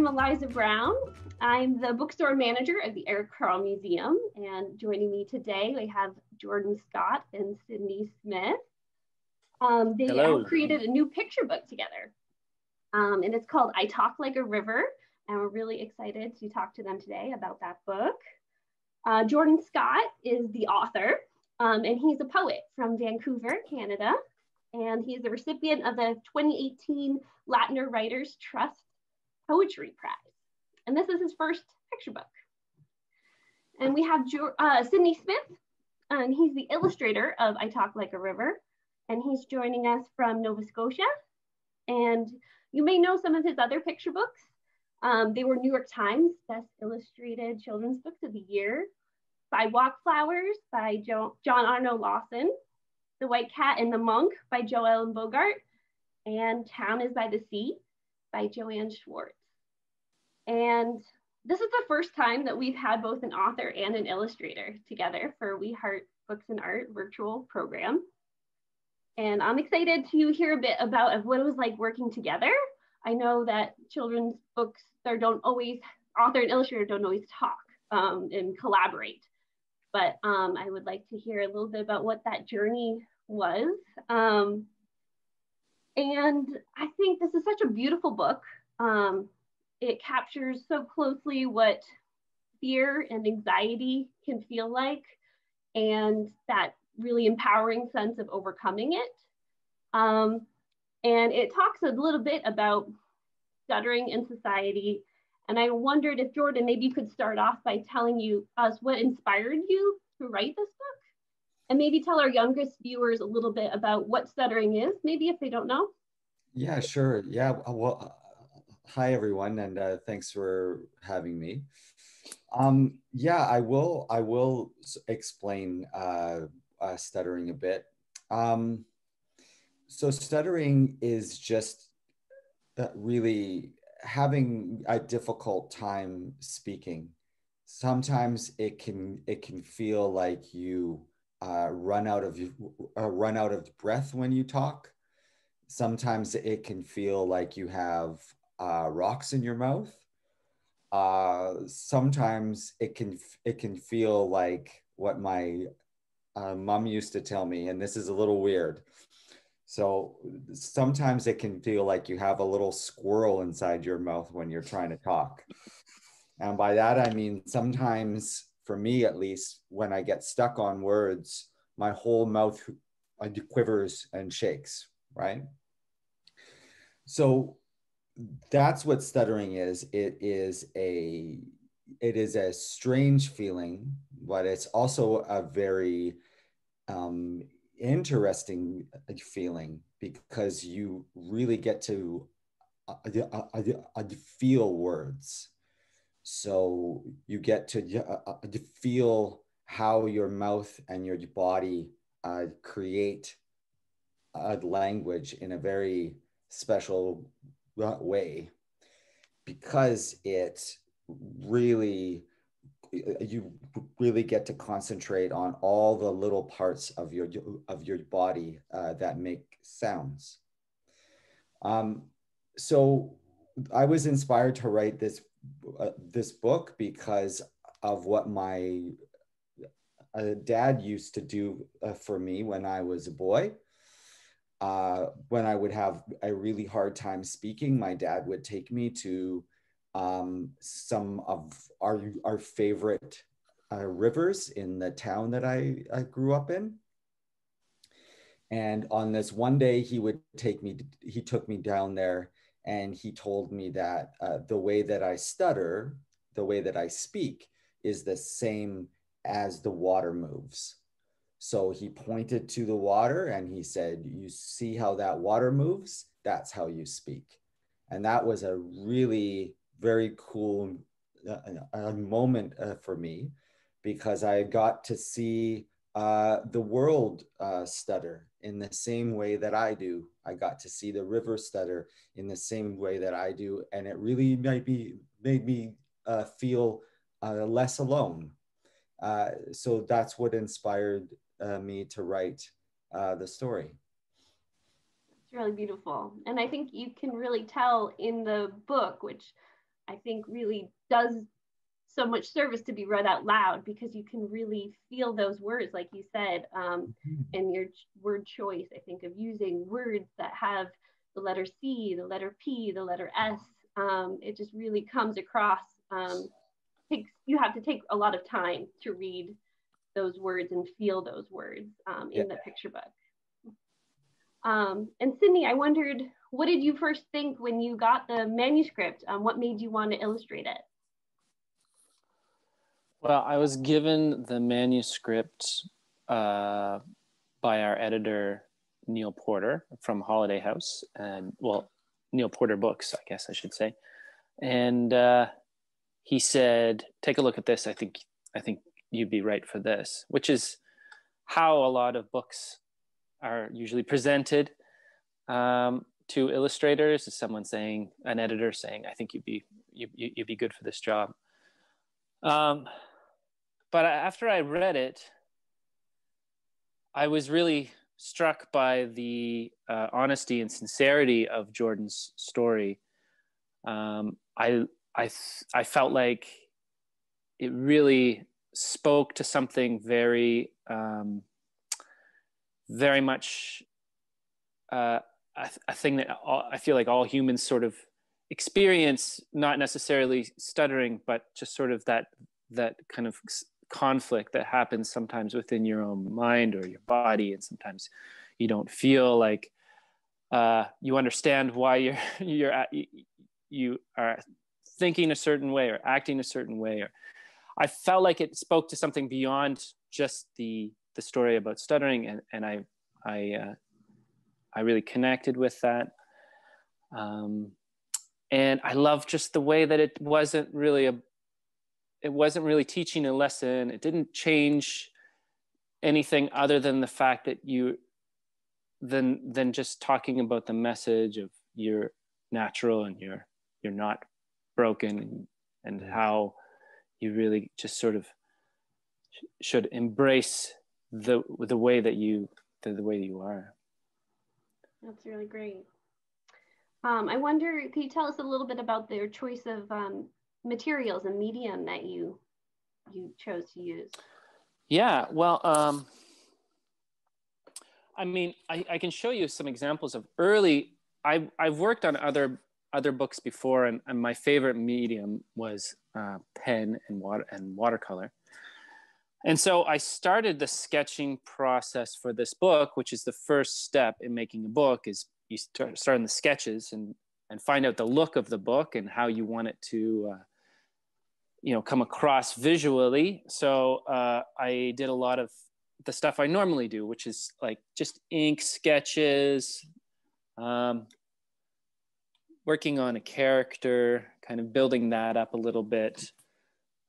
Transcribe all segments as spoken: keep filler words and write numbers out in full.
I'm Eliza Brown. I'm the bookstore manager at the Eric Carle Museum, and joining me today we have Jordan Scott and Sydney Smith. Um, they have created a new picture book together, um, and it's called I Talk Like a River, and we're really excited to talk to them today about that book. Uh, Jordan Scott is the author, um, and he's a poet from Vancouver, Canada, and he's the recipient of the twenty eighteen Latner Writers Trust Poetry Prize. And this is his first picture book. And we have uh, Sydney Smith, and he's the illustrator of I Talk Like a River, and he's joining us from Nova Scotia. And you may know some of his other picture books. Um, they were New York Times Best Illustrated Children's Books of the Year, Sidewalk Flowers by jo John Arno Lawson, The White Cat and the Monk by Joellen Bogart, and Town is by the Sea by Joanne Schwartz. And this is the first time that we've had both an author and an illustrator together for We Heart Books and Art virtual program. And I'm excited to hear a bit about what it was like working together. I know that children's books, there don't always, author and illustrator don't always talk um, and collaborate. But um, I would like to hear a little bit about what that journey was. Um, and I think this is such a beautiful book. Um, it captures so closely what fear and anxiety can feel like, and that really empowering sense of overcoming it. Um, and it talks a little bit about stuttering in society. And I wondered if Jordan, maybe you could start off by telling you us what inspired you to write this book, and maybe tell our youngest viewers a little bit about what stuttering is, maybe if they don't know. Yeah, sure. Yeah. Well, hi everyone, and uh, thanks for having me. Um, yeah, I will. I will explain uh, uh, stuttering a bit. Um, so stuttering is just that really. Having a difficult time speaking. Sometimes it can it can feel like you uh, run out of uh, run out of breath when you talk. Sometimes it can feel like you have uh, rocks in your mouth. Uh, sometimes it can it can feel like what my uh, mom used to tell me, and this is a little weird. So sometimes it can feel like you have a little squirrel inside your mouth when you're trying to talk. And by that, I mean, sometimes for me, at least, when I get stuck on words, my whole mouth quivers and shakes, right? So that's what stuttering is. It is a, it is a strange feeling, but it's also a very, um, interesting feeling, because you really get to uh, uh, uh, uh, feel words. So you get to uh, uh, feel how your mouth and your body uh, create a language in a very special way, because it really you really get to concentrate on all the little parts of your of your body uh, that make sounds. Um, so I was inspired to write this uh, this book because of what my uh, dad used to do uh, for me when I was a boy. Uh, when I would have a really hard time speaking, my dad would take me to Um, some of our, our favorite uh, rivers in the town that I, I grew up in. And on this one day, he would take me, he took me down there, and he told me that uh, the way that I stutter, the way that I speak, is the same as the water moves. So he pointed to the water and he said, "You see how that water moves? That's how you speak." And that was a really very cool uh, uh, moment uh, for me, because I got to see uh, the world uh, stutter in the same way that I do. I got to see the river stutter in the same way that I do. And it really made me, made me uh, feel uh, less alone. Uh, so that's what inspired uh, me to write uh, the story. It's really beautiful. And I think you can really tell in the book, which I think really does so much service to be read out loud, because you can really feel those words, like you said, um, and your word choice, I think, of using words that have the letter C, the letter P, the letter S. Um, it just really comes across. Um, takes, you have to take a lot of time to read those words and feel those words um, in yeah. the picture book. Um, and Sydney, I wondered, what did you first think when you got the manuscript? Um, what made you want to illustrate it? Well, I was given the manuscript uh, by our editor, Neil Porter, from Holiday House, and well, Neil Porter Books, I guess I should say. And uh, he said, take a look at this. I think, I think you'd be right for this, which is how a lot of books are usually presented um, to illustrators, is someone saying, an editor saying, I think you'd be, you, you, you'd be good for this job. Um, but after I read it, I was really struck by the uh, honesty and sincerity of Jordan's story. Um, I, I, I felt like it really spoke to something very, um, very much uh, a, a thing that all, I feel like all humans sort of experience, not necessarily stuttering, but just sort of that that kind of conflict that happens sometimes within your own mind or your body, and sometimes you don't feel like uh, you understand why you're you're at, you are thinking a certain way or acting a certain way. Or I felt like it spoke to something beyond just the the story about stuttering, and and I I uh, I really connected with that. Um, And I love just the way that it wasn't really a, it wasn't really teaching a lesson. It didn't change anything other than the fact that you, than than just talking about the message of you're natural and you're you're not broken, and, and how you really just sort of sh should embrace the the way that you the, the way you are. That's really great. Um, I wonder, can you tell us a little bit about their choice of um, materials and medium that you you chose to use? Yeah, well, um, I mean, I, I can show you some examples of early. I, I've worked on other other books before, and, and my favorite medium was uh, pen and water and watercolor. And so I started the sketching process for this book, which is the first step in making a book, is you start, start in the sketches and, and find out the look of the book and how you want it to, uh, you know, come across visually. So uh, I did a lot of the stuff I normally do, which is like just ink sketches, um, working on a character, kind of building that up a little bit.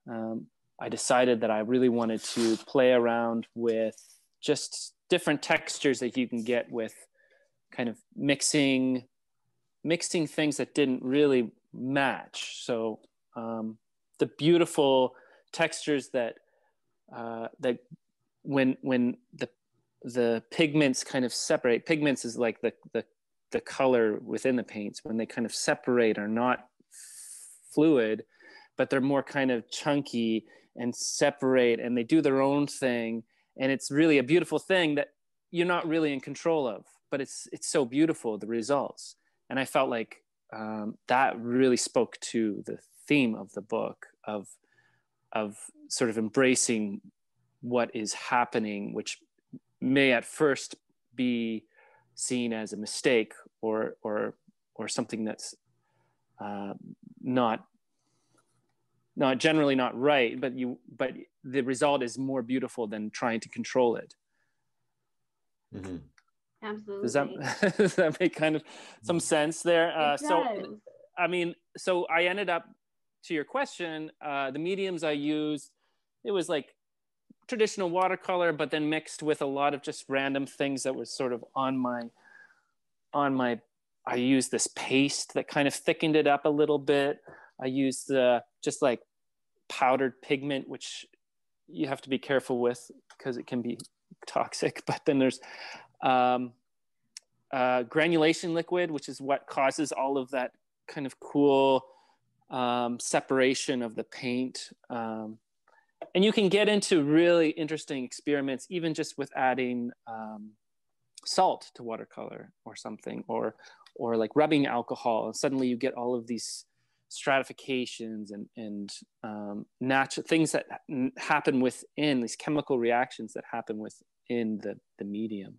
Um, I decided that I really wanted to play around with just different textures that you can get with kind of mixing mixing things that didn't really match. So um, the beautiful textures that uh, that when when the the pigments kind of separate, pigments is like the the the color within the paints, when they kind of separate are not fluid, but they're more kind of chunky and separate, and they do their own thing, and it's really a beautiful thing that you're not really in control of, but it's it's so beautiful, the results. And I felt like um, that really spoke to the theme of the book, of of sort of embracing what is happening, which may at first be seen as a mistake or or or something that's uh, not not generally not right, but you but the result is more beautiful than trying to control it. Mm-hmm. Absolutely. Does that, does that make kind of some sense there? Uh, so, I mean, so I ended up, to your question, uh, the mediums I used, it was like traditional watercolor, but then mixed with a lot of just random things that was sort of on my, on my, I used this paste that kind of thickened it up a little bit. I used uh, just like powdered pigment, which you have to be careful with because it can be toxic, but then there's um, uh, granulation liquid, which is what causes all of that kind of cool um, separation of the paint. Um, and you can get into really interesting experiments, even just with adding um, salt to watercolor or something, or, or like rubbing alcohol. And suddenly you get all of these stratifications and, and um, natural things that happen within, these chemical reactions that happen within the, the medium.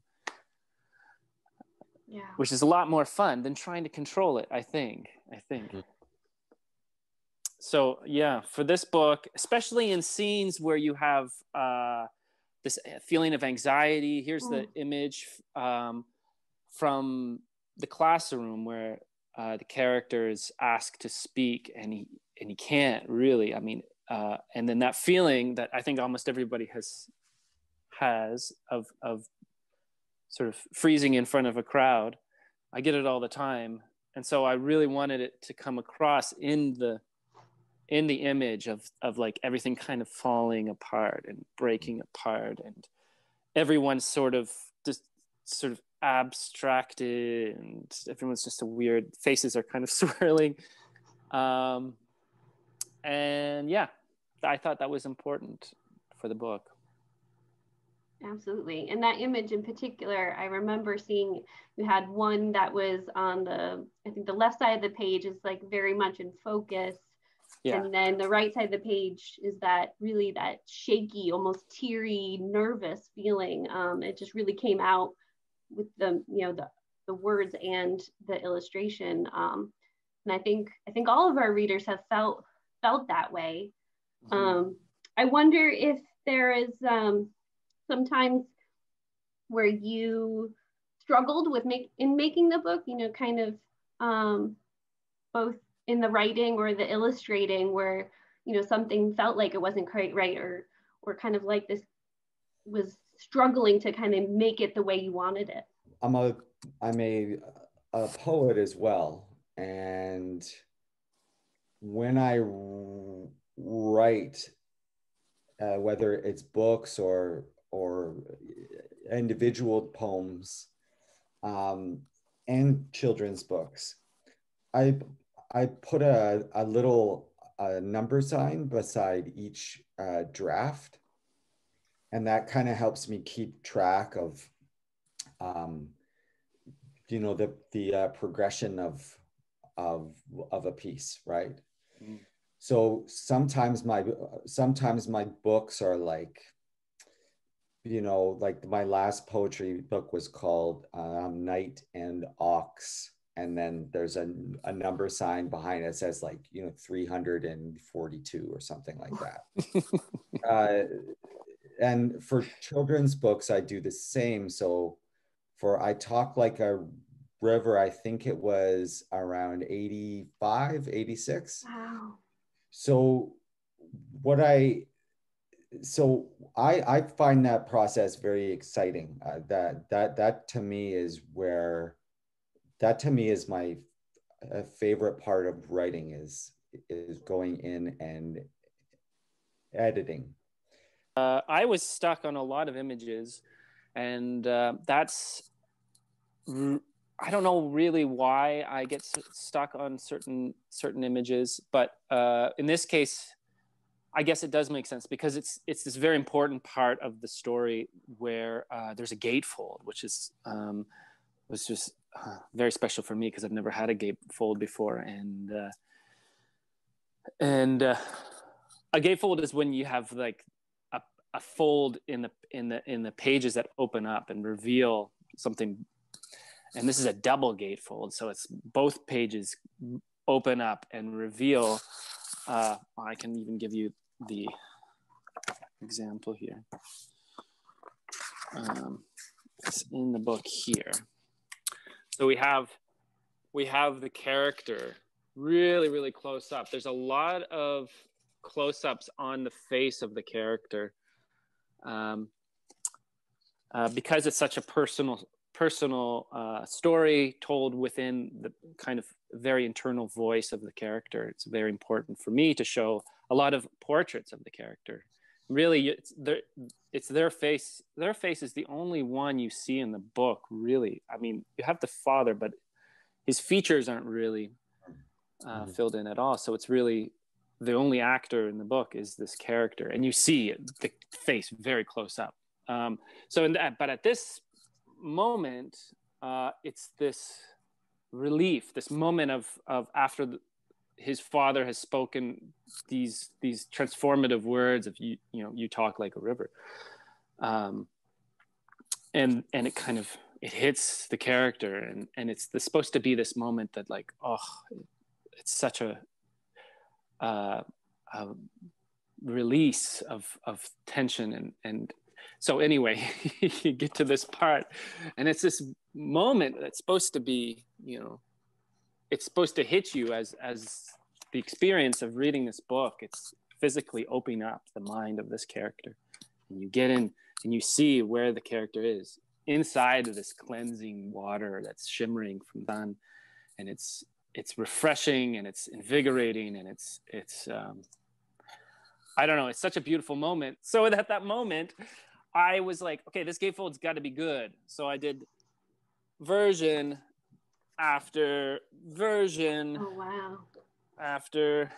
Yeah. Which is a lot more fun than trying to control it, I think, I think. Mm-hmm. So yeah, for this book, especially in scenes where you have uh, this feeling of anxiety, here's the image um, from the classroom where uh, the character is asked to speak and he, and he can't really, I mean, uh, and then that feeling that I think almost everybody has, has of, of, sort of freezing in front of a crowd. I get it all the time. And so I really wanted it to come across in the in the image of, of like everything kind of falling apart and breaking apart and everyone's sort of just sort of abstracted and everyone's just a weird, faces are kind of swirling. Um, and yeah, I thought that was important for the book. Absolutely. And that image in particular, I remember seeing, you had one that was on the, I think the left side of the page is like very much in focus. Yeah. And then the right side of the page is that really that shaky, almost teary, nervous feeling. Um, it just really came out with the, you know, the, the words and the illustration. Um, and I think, I think all of our readers have felt, felt that way. Mm-hmm. Um, I wonder if there is, um, sometimes where you struggled with make, in making the book, you know, kind of um, both in the writing or the illustrating where, you know, something felt like it wasn't quite right or, or kind of like this was struggling to kind of make it the way you wanted it. I'm a, I'm a, a poet as well. And when I write, uh, whether it's books or or individual poems um, and children's books. I, I put a, a little a number sign beside each uh, draft. And that kind of helps me keep track of, um, you know, the, the uh, progression of, of, of a piece, right? Mm-hmm. So sometimes my, sometimes my books are like, you know, like my last poetry book was called um, Night and Ox. And then there's a, a number sign behind it that says like, you know, three hundred forty-two or something like that. uh, and for children's books, I do the same. So for I Talk Like a River, I think it was around eighty-five, eighty-six. Wow. So what I, So I, I find that process very exciting. Uh, that that that to me is where, that to me is my uh, favorite part of writing is is going in and editing. Uh, I was stuck on a lot of images, and uh, that's I don't know really why I get stuck on certain certain images, but uh, in this case, I guess it does make sense because it's it's this very important part of the story where uh, there's a gatefold, which is um, was just uh, very special for me because I've never had a gatefold before, and uh, and uh, a gatefold is when you have like a, a fold in the in the in the pages that open up and reveal something, and this is a double gatefold, so it's both pages open up and reveal. Uh, I can even give you the example here. Um, it's in the book here. So we have we have the character really, really close up. There's a lot of close-ups on the face of the character um, uh, because it's such a personal personal uh, story told within the kind of very internal voice of the character. It's very important for me to show a lot of portraits of the character. Really, it's their, it's their face. Their face is the only one you see in the book, really. I mean, you have the father, but his features aren't really uh, mm-hmm. filled in at all. So it's really the only actor in the book is this character, and you see the face very close up. Um, so, in that, but at this moment, uh, it's this relief, this moment of of after the, his father has spoken these these transformative words of you you know you talk like a river, um, and and it kind of it hits the character, and and it's the, supposed to be this moment that like oh, it's such a Uh, a release of of tension, and and so anyway, you get to this part, and it's this moment that's supposed to be, you know, it's supposed to hit you as as the experience of reading this book. It's physically opening up the mind of this character, and you get in and you see where the character is inside of this cleansing water that's shimmering from sun, and it's. It's refreshing, and it's invigorating, and it's, it's, um, I don't know, it's such a beautiful moment. So at that moment, I was like, okay, this gatefold's got to be good. So I did version after version oh, wow. after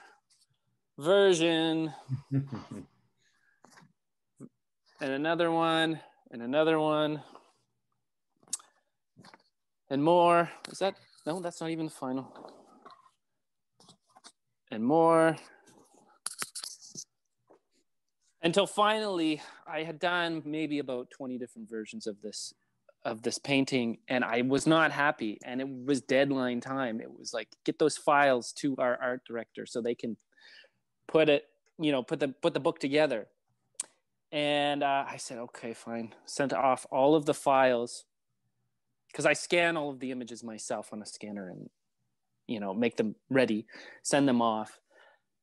version and another one and another one and more. Is that? No, that's not even the final. And more. Until finally, I had done maybe about twenty different versions of this, of this painting, and I was not happy. And it was deadline time. It was like, get those files to our art director so they can put it, you know, put the put the book together. And uh, I said, okay, fine. Sent off all of the files, because I scan all of the images myself on a scanner and, you know, make them ready, send them off.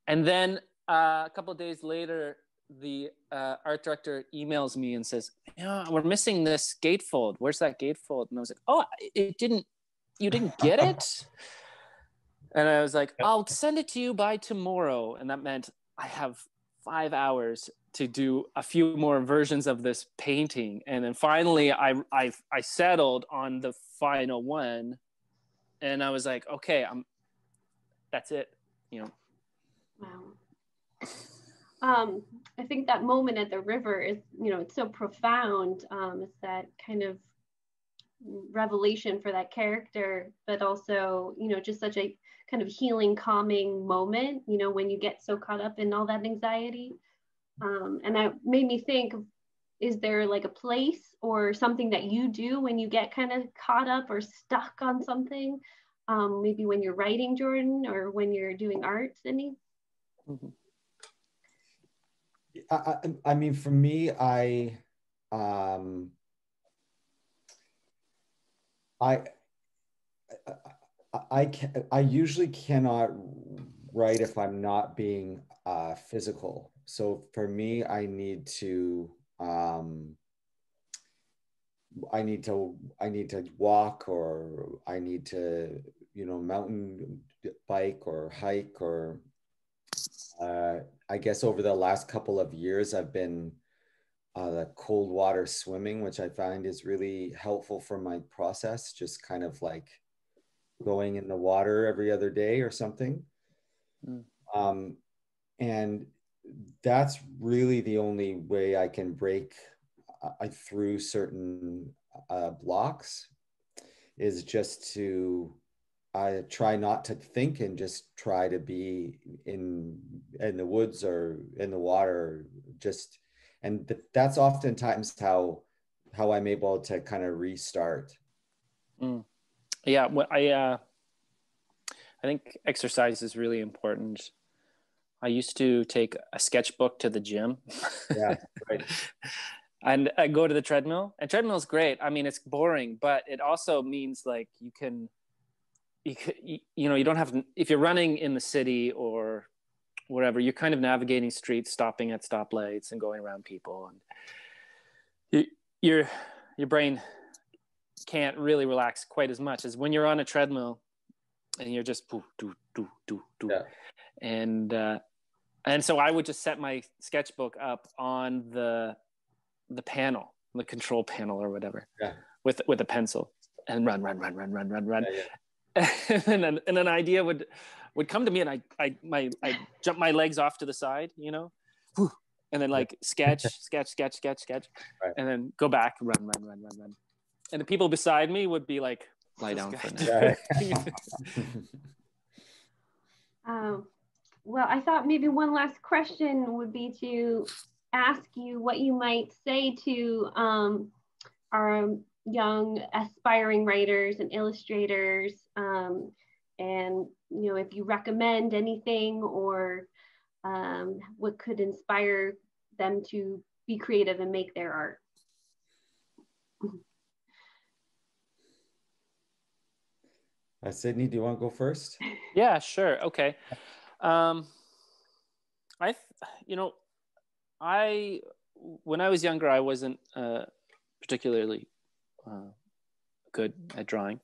And then uh, a couple of days later, the uh, art director emails me and says, yeah, we're missing this gatefold. Where's that gatefold? And I was like, oh, it didn't, you didn't get it? And I was like, I'll send it to you by tomorrow. And that meant I have five hours to do a few more versions of this painting. And then finally I, I, I settled on the final one, and I was like, okay, I'm, that's it, you know. Wow. Um, I think that moment at the river is, you know, it's so profound. Um, it's that kind of revelation for that character, but also, you know, just such a kind of healing, calming moment, you know, when you get so caught up in all that anxiety. Um, and that made me think, is there like a place or something that you do when you get kind of caught up or stuck on something? Um, maybe when you're writing, Jordan, or when you're doing art, Sydney? Mm-hmm. I, I, I mean, for me, I, um, I, I, I, can, I usually cannot write if I'm not being uh, physical. So for me, I need to, um, I need to, I need to walk, or I need to, you know, mountain bike or hike, or uh, I guess over the last couple of years, I've been uh, cold water swimming, which I find is really helpful for my process, just kind of like going in the water every other day or something. Mm. Um, and that's really the only way I can break uh, through certain uh, blocks, is just to uh, try not to think and just try to be in in the woods or in the water. Just and th that's oftentimes how how I'm able to kind of restart. Mm. Yeah, well, I uh, I think exercise is really important. I used to take a sketchbook to the gym. Yeah, right. And I go to the treadmill, and treadmill's great. I mean, it's boring, but it also means like you can, you, can, you know, you don't have, if you're running in the city or wherever, you're kind of navigating streets, stopping at stoplights and going around people. And you, your, your brain can't really relax quite as much as when you're on a treadmill and you're just do, do, do, do, do. Yeah. And, uh, And so I would just set my sketchbook up on the the panel, the control panel or whatever, yeah. with with a pencil, and run, run, run, run, run, run, run. Yeah, yeah. and then and an idea would would come to me, and I, I, my, I jump my legs off to the side, you know, and then like sketch, sketch, sketch, sketch, sketch, right. and then go back, run, run, run, run, run. And the people beside me would be like, lie down for now. um, well, I thought maybe one last question would be to ask you what you might say to um, our young aspiring writers and illustrators, um, and you know, if you recommend anything, or um, what could inspire them to be creative and make their art. Uh, Sydney, do you want to go first? Yeah, sure. Okay. Um, I, you know, I, when I was younger, I wasn't uh, particularly uh, good at drawing.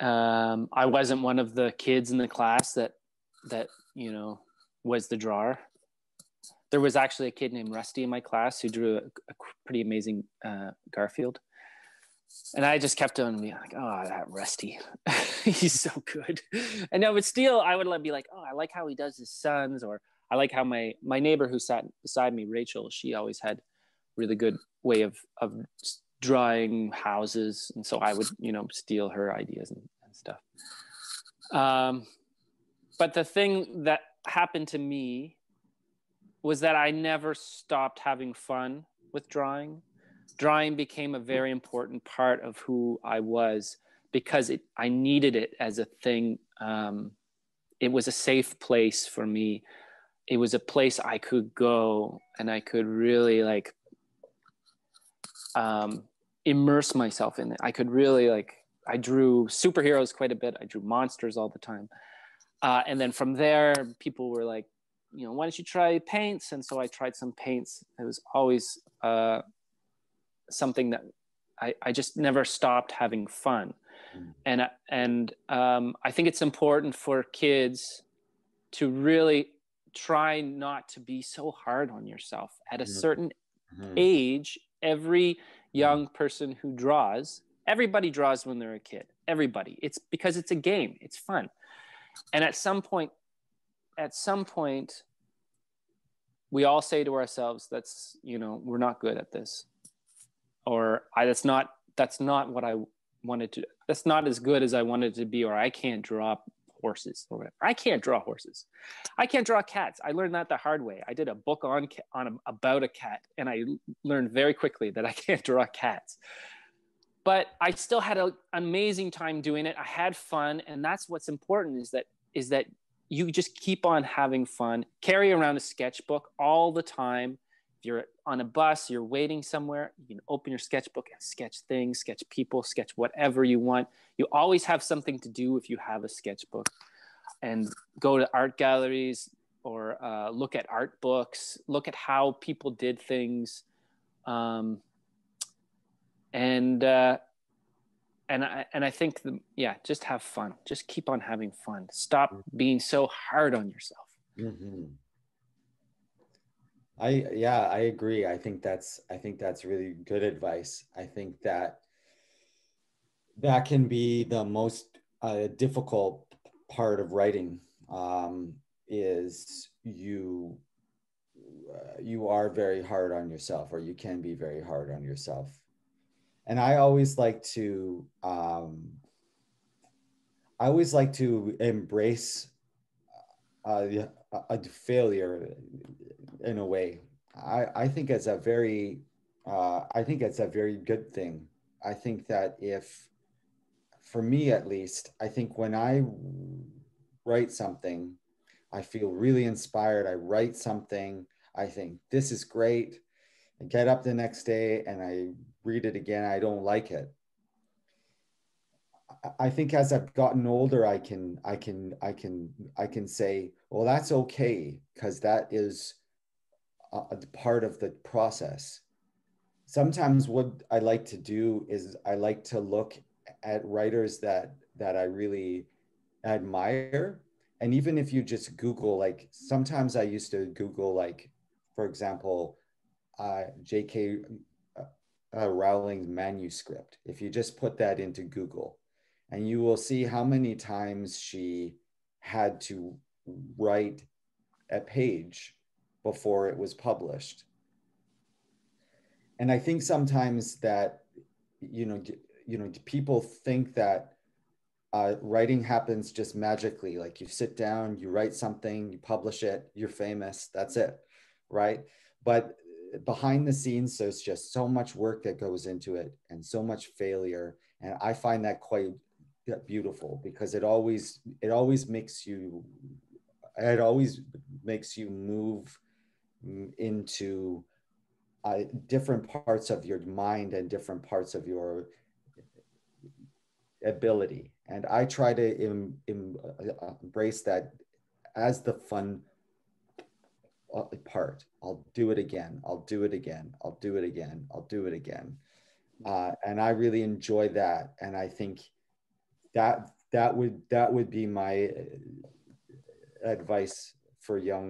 Um, I wasn't one of the kids in the class that, that, you know, was the drawer. There was actually a kid named Rusty in my class who drew a, a pretty amazing uh, Garfield. And I just kept on being like, oh, that Rusty, he's so good. And I would steal, I would be like, oh, I like how he does his sons, or I like how my, my neighbor who sat beside me, Rachel, she always had really good way of, of drawing houses. And so I would, you know, steal her ideas and, and stuff. Um, but the thing that happened to me was that I never stopped having fun with drawing. Drawing became a very important part of who I was, because it, I needed it as a thing. Um, it was a safe place for me. It was a place I could go and I could really like um, immerse myself in it. I could really like, I drew superheroes quite a bit. I drew monsters all the time. Uh, and then from there, people were like, you know, why don't you try paints? And so I tried some paints. It was always, uh, something that I, I just never stopped having fun. Mm. And, and um, I think it's important for kids to really try not to be so hard on yourself. At a certain mm-hmm. age, every young person who draws, everybody draws when they're a kid, everybody. It's because it's a game, it's fun. And at some point, at some point, we all say to ourselves, that's, you know, we're not good at this. Or I, that's not, that's not what I wanted to, that's not as good as I wanted to be, or I can't draw horses, or whatever. I can't draw horses. I can't draw cats. I learned that the hard way. I did a book on, on a, about a cat, and I learned very quickly that I can't draw cats. But I still had an amazing time doing it. I had fun, and that's what's important, is that, is that you just keep on having fun. Carry around a sketchbook all the time. If you're on a bus, you're waiting somewhere, you can open your sketchbook and sketch things, sketch people, sketch whatever you want. You always have something to do if you have a sketchbook. And go to art galleries, or uh, look at art books, look at how people did things. Um, and, uh, and, I, and I think, the, yeah, just have fun. Just keep on having fun. Stop being so hard on yourself. Mm-hmm. I, yeah, I agree. I think that's, I think that's really good advice. I think that that can be the most uh, difficult part of writing, um, is you, uh, you are very hard on yourself, or you can be very hard on yourself. And I always like to, um, I always like to embrace uh, the, a failure in a way. I, I think it's a very, uh, I think it's a very good thing. I think that if, for me at least, I think when I write something, I feel really inspired. I write something, I think this is great. I get up the next day and I read it again, I don't like it. I think as I've gotten older, I can, I can, I can, I can say, well, that's okay, because that is a, a part of the process. Sometimes what I like to do is I like to look at writers that, that I really admire. And even if you just Google, like, sometimes I used to Google, like, for example, uh, J K uh, Rowling's manuscript. If you just put that into Google, and you will see how many times she had to write a page before it was published. And I think sometimes that, you know, you know, people think that uh, writing happens just magically. Like you sit down, you write something, you publish it, you're famous, that's it, right? But behind the scenes, there's just so much work that goes into it and so much failure. And I find that quite beautiful, because it always, it always makes you, it always makes you move into Uh, different parts of your mind and different parts of your ability. And I try to em, em, embrace that as the fun part. I'll do it again. I'll do it again. I'll do it again. I'll do it again. Uh, and I really enjoy that. And I think that that would that would be my advice for young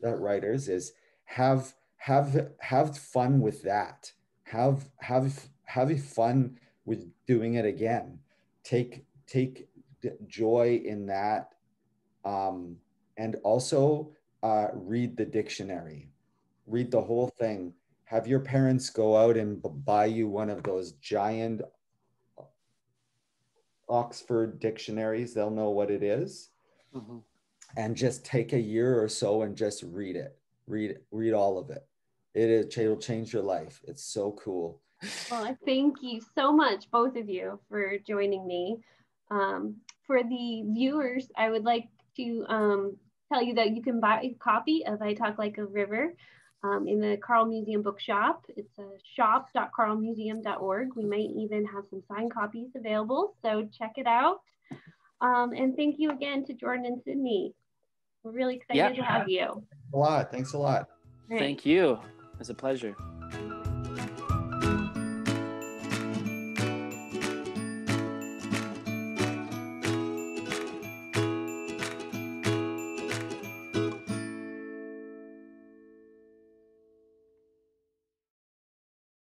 writers is have Have have fun with that. Have have have fun with doing it again. Take take joy in that, um, and also uh, read the dictionary. Read the whole thing. Have your parents go out and buy you one of those giant Oxford dictionaries. They'll know what it is, mm-hmm. and just take a year or so and just read it. Read read all of it. It it'll change your life. It's so cool. Well, thank you so much, both of you, for joining me. Um, for the viewers, I would like to um, tell you that you can buy a copy of I Talk Like a River um, in the Carle Museum Book Shop. It's a shop dot carle museum dot org. We might even have some signed copies available, so check it out. Um, and thank you again to Jordan and Sydney. We're really excited yeah. to have you. A lot. Thanks a lot. Thank you. It was a pleasure.